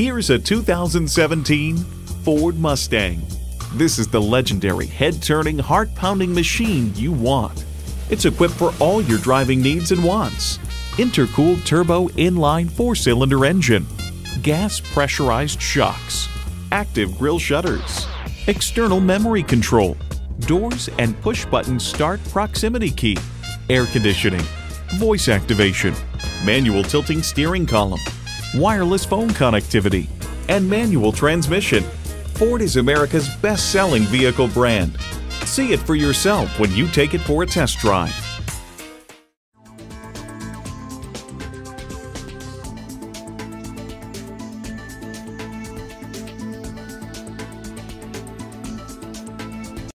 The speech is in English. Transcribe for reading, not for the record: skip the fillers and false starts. Here's a 2017 Ford Mustang. This is the legendary head-turning, heart-pounding machine you want. It's equipped for all your driving needs and wants. Intercooled turbo inline four-cylinder engine, gas pressurized shocks, active grille shutters, external memory control, doors and push-button start proximity key, air conditioning, voice activation, manual tilting steering column, wireless phone connectivity, and manual transmission. Ford is America's best-selling vehicle brand. See it for yourself when you take it for a test drive.